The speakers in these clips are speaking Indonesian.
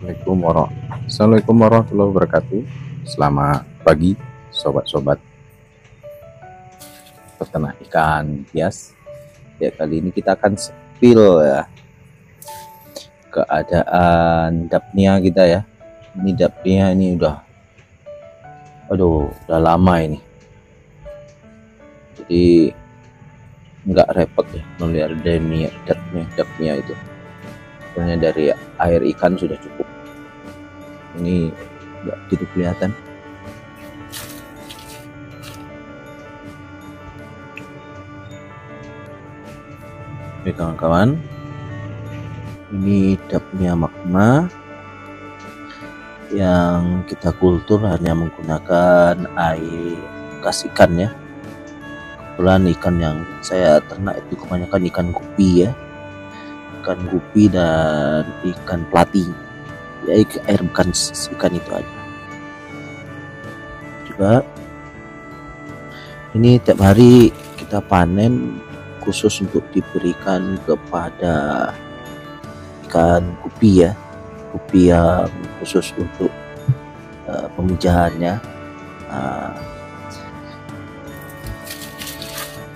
Assalamualaikum warahmatullahi wabarakatuh. Selamat pagi sobat-sobat peternak ikan hias. Ya, kali ini kita akan spill ya keadaan Daphnia kita ya. Ini Daphnia ini udah lama ini. Jadi nggak repot ya melihat Daphnia itu. Soalnya dari air ikan sudah cukup. Ini nggak gitu kelihatan. Oke kawan-kawan, ini Daphnia Magna yang kita kultur hanya menggunakan air bekas ikan ya. Kebetulan ikan yang saya ternak itu kebanyakan ikan gupi ya, ikan gupi dan ikan plati ya, air bekas ikan itu aja. Juga ini tiap hari kita panen khusus untuk diberikan kepada ikan gupi ya, gupi yang khusus untuk pemujahannya.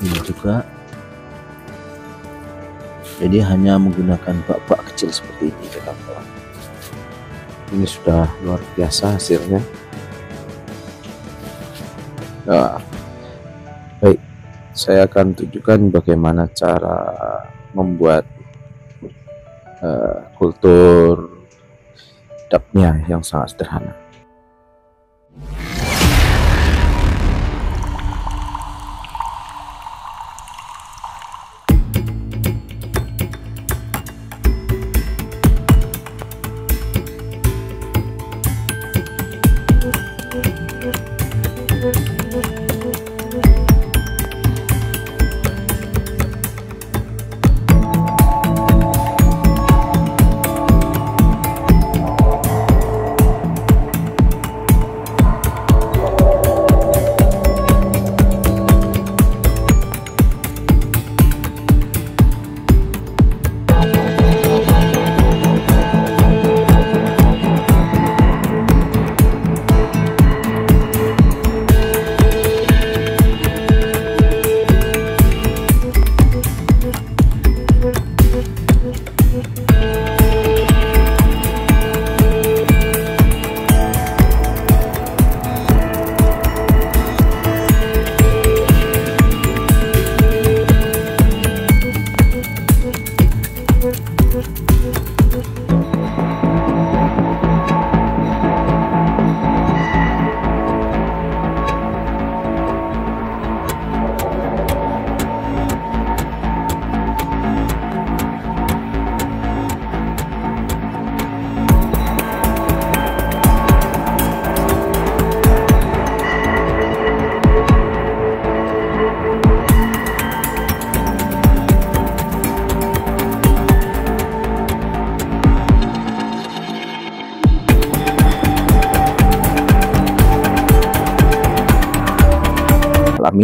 Ini juga jadi hanya menggunakan bak-bak kecil seperti ini kawan-kawan. Ini sudah luar biasa hasilnya. Nah, baik, saya akan tunjukkan bagaimana cara membuat kultur Daphnia yang sangat sederhana.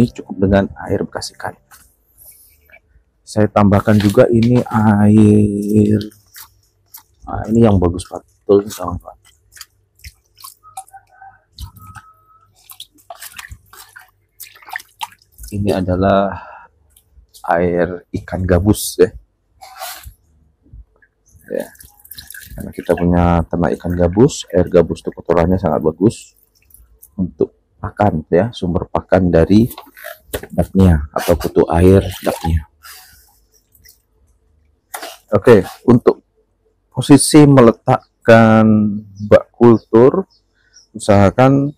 Cukup dengan air bekas ikan. Saya tambahkan juga ini air, nah, ini yang bagus betul kawan-kawan. Ini adalah air ikan gabus ya. Ya, karena kita punya ternak ikan gabus, air gabus itu kotorannya sangat bagus untuk pakan ya, sumber pakan dari Daphnia atau kutu air Daphnia. Oke, untuk posisi meletakkan bak kultur usahakan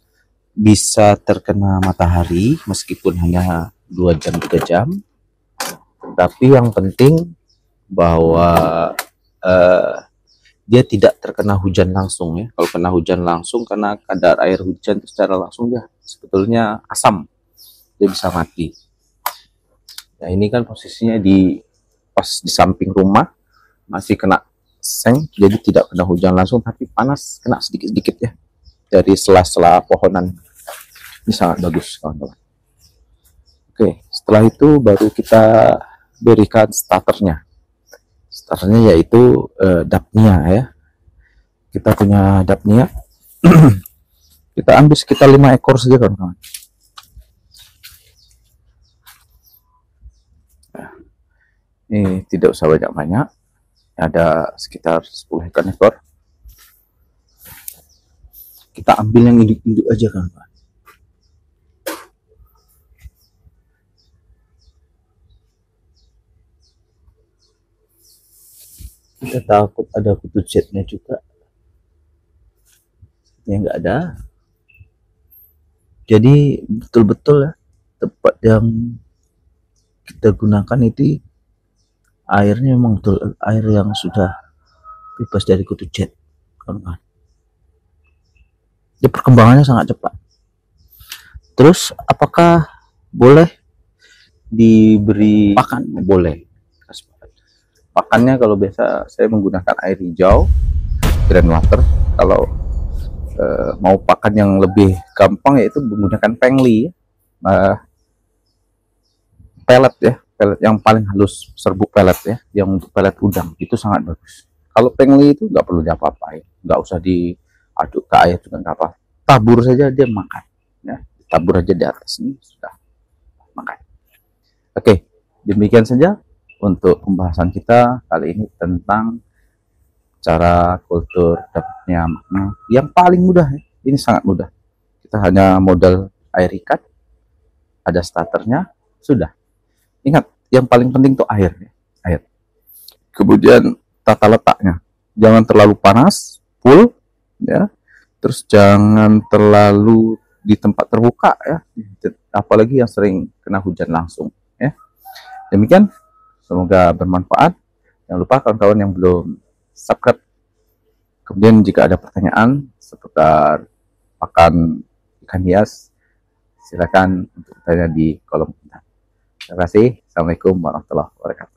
bisa terkena matahari meskipun hanya 2 jam 3 jam. Tapi yang penting bahwa dia tidak terkena hujan langsung ya. Kalau kena hujan langsung, karena kadar air hujan secara langsung ya sebetulnya asam, dia bisa mati. Nah ini kan posisinya pas di samping rumah, masih kena seng, jadi tidak kena hujan langsung, tapi panas kena sedikit-sedikit ya dari sela-sela pohonan. Ini sangat bagus kawan-kawan. Oke, setelah itu baru kita berikan starternya. Yaitu Daphnia ya. kita punya Daphnia. Kita ambil sekitar 5 ekor saja, kawan-kawan. Ini tidak usah banyak-banyak, ada sekitar 10 ekor. Kita ambil yang induk-induk aja, kawan-kawan. Kita takut ada kutu jetnya juga. Ya nggak ada. Jadi betul-betul ya, tempat yang kita gunakan itu airnya memang betul air yang sudah bebas dari kutu jet, kawan-kawan. Ya, perkembangannya sangat cepat. Terus apakah boleh diberi pakan? Boleh. Pakannya kalau biasa saya menggunakan air hijau, drain water. Kalau mau pakan yang lebih gampang yaitu menggunakan pengli, pelet ya, pelet yang paling halus, serbuk pelet ya, yang untuk pelet udang itu sangat bagus. Kalau pengli itu nggak perlu diapa-apain, nggak usah diaduk ke air juga nggak apa, tabur saja dia makan ya, tabur aja di atas ini sudah makan. Oke, demikian saja untuk pembahasan kita kali ini tentang cara kultur Daphnia Magna yang paling mudah ya. Ini sangat mudah, kita hanya modal air ikat, ada starternya sudah. Ingat, yang paling penting tuh air ya. Air. Kemudian tata letaknya. Jangan terlalu panas, full ya. Terus jangan terlalu di tempat terbuka ya. Apalagi yang sering kena hujan langsung ya. Demikian, semoga bermanfaat. Jangan lupa kawan-kawan yang belum subscribe. Kemudian jika ada pertanyaan seputar pakan ikan hias, silakan untuk bertanya di kolom komentar. Terima kasih. Assalamualaikum warahmatullahi wabarakatuh.